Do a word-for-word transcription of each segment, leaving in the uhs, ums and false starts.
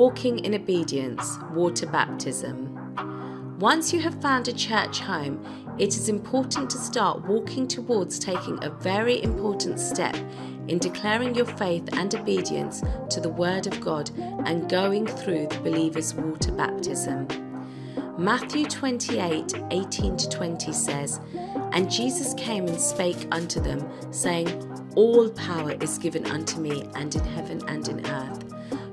Walking in Obedience, Water Baptism. Once you have found a church home, it is important to start walking towards taking a very important step in declaring your faith and obedience to the Word of God and going through the believer's water baptism. Matthew twenty-eight, eighteen to twenty says, "And Jesus came and spake unto them, saying, All power is given unto me, and in heaven and in earth.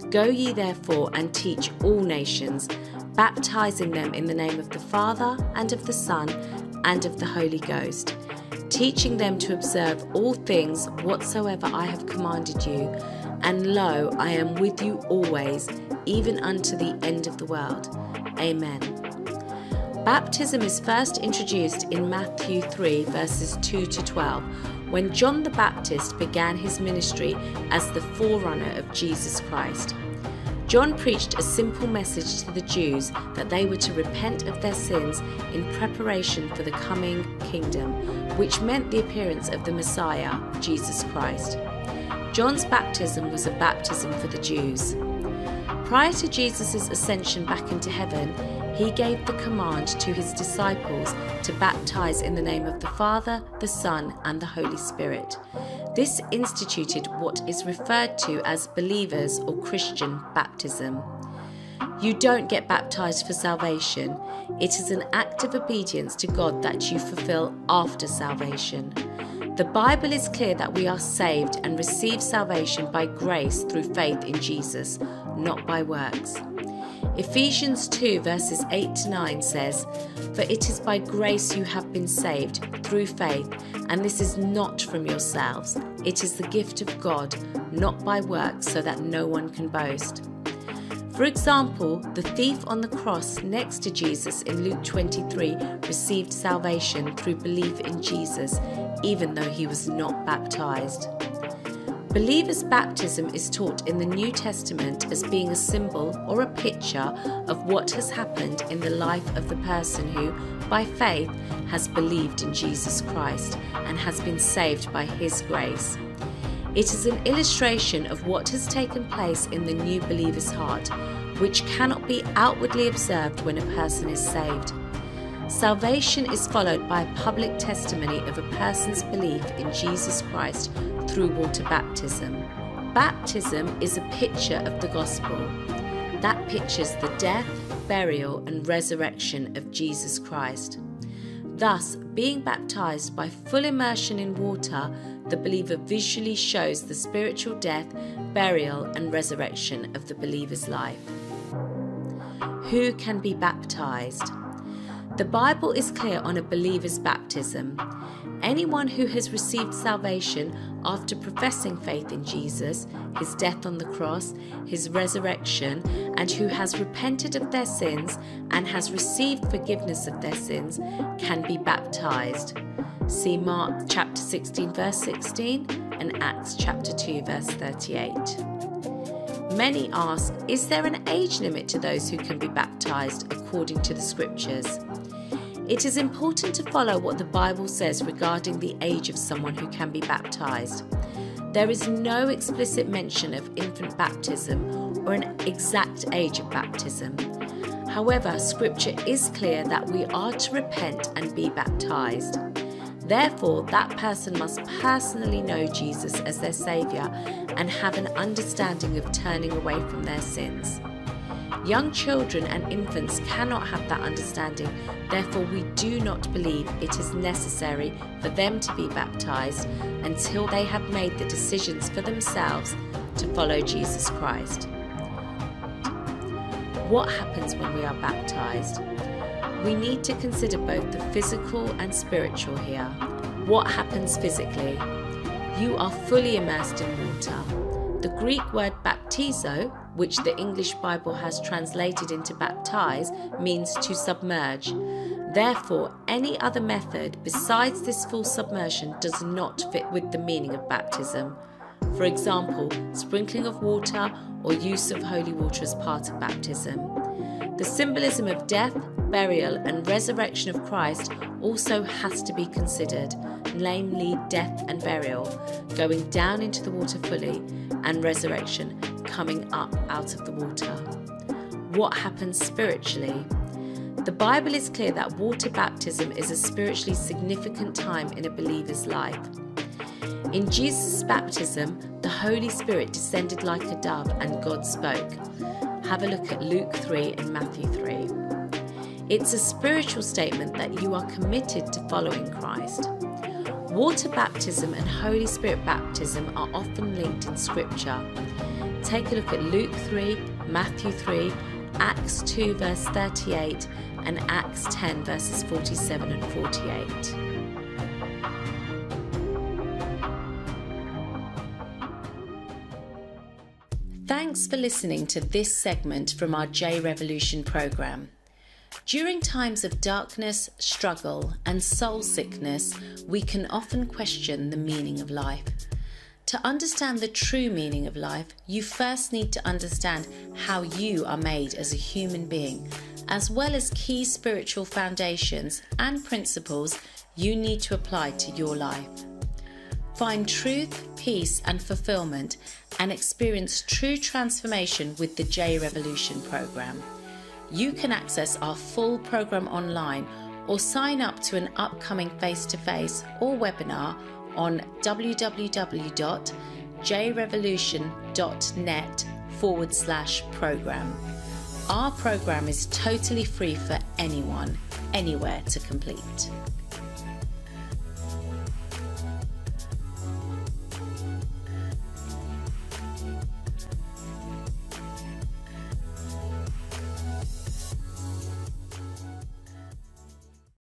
Go ye therefore and teach all nations, baptizing them in the name of the Father, and of the Son, and of the Holy Ghost, teaching them to observe all things whatsoever I have commanded you. And lo, I am with you always, even unto the end of the world. Amen." Baptism is first introduced in Matthew three, verses two to twelve, when John the Baptist began his ministry as the forerunner of Jesus Christ. John preached a simple message to the Jews that they were to repent of their sins in preparation for the coming kingdom, which meant the appearance of the Messiah, Jesus Christ. John's baptism was a baptism for the Jews. Prior to Jesus' ascension back into heaven, he gave the command to his disciples to baptize in the name of the Father, the Son, and the Holy Spirit. This instituted what is referred to as believers or Christian baptism. You don't get baptized for salvation. It is an act of obedience to God that you fulfill after salvation. The Bible is clear that we are saved and receive salvation by grace through faith in Jesus, not by works. Ephesians two, verses eight to nine says, "For it is by grace you have been saved, through faith, and this is not from yourselves. It is the gift of God, not by works, so that no one can boast." For example, the thief on the cross next to Jesus in Luke twenty-three received salvation through belief in Jesus, even though he was not baptized. Believers' baptism is taught in the New Testament as being a symbol or a picture of what has happened in the life of the person who, by faith, has believed in Jesus Christ and has been saved by His grace. It is an illustration of what has taken place in the new believer's heart, which cannot be outwardly observed when a person is saved. Salvation is followed by a public testimony of a person's belief in Jesus Christ through water baptism. Baptism is a picture of the gospel. That pictures the death, burial, and resurrection of Jesus Christ. Thus, being baptized by full immersion in water, the believer visually shows the spiritual death, burial, and resurrection of the believer's life. Who can be baptized? The Bible is clear on a believer's baptism. Anyone who has received salvation after professing faith in Jesus, his death on the cross, his resurrection, and who has repented of their sins and has received forgiveness of their sins can be baptized. See Mark chapter sixteen verse sixteen and Acts chapter two verse thirty-eight. Many ask, is there an age limit to those who can be baptized according to the scriptures? It is important to follow what the Bible says regarding the age of someone who can be baptized. There is no explicit mention of infant baptism or an exact age of baptism. However, scripture is clear that we are to repent and be baptized. Therefore, that person must personally know Jesus as their Saviour and have an understanding of turning away from their sins. Young children and infants cannot have that understanding, therefore we do not believe it is necessary for them to be baptized until they have made the decisions for themselves to follow Jesus Christ. What happens when we are baptized? We need to consider both the physical and spiritual here. What happens physically? You are fully immersed in water. The Greek word baptizo, which the English Bible has translated into baptize, means to submerge. Therefore, any other method besides this full submersion does not fit with the meaning of baptism. For example, sprinkling of water or use of holy water as part of baptism. The symbolism of death, burial, and resurrection of Christ also has to be considered, namely death and burial, going down into the water fully, and resurrection, coming up out of the water. what happens spiritually. The Bible is clear that water baptism is a spiritually significant time in a believer's life. In Jesus' baptism, the Holy Spirit descended like a dove and God spoke. Have a look at Luke three and Matthew three. It's a spiritual statement that you are committed to following Christ. Water baptism and Holy Spirit baptism are often linked in Scripture. Take a look at Luke three, Matthew three, Acts two verse thirty-eight and Acts ten verses forty-seven and forty-eight. Thanks for listening to this segment from our Jrevolution programme. During times of darkness, struggle and soul sickness, we can often question the meaning of life. To understand the true meaning of life, you first need to understand how you are made as a human being, as well as key spiritual foundations and principles you need to apply to your life. Find truth, peace and fulfillment and experience true transformation with the Jrevolution program. You can access our full program online or sign up to an upcoming face-to-face or webinar on w w w dot jrevolution dot net forward slash program. Our program is totally free for anyone, anywhere to complete.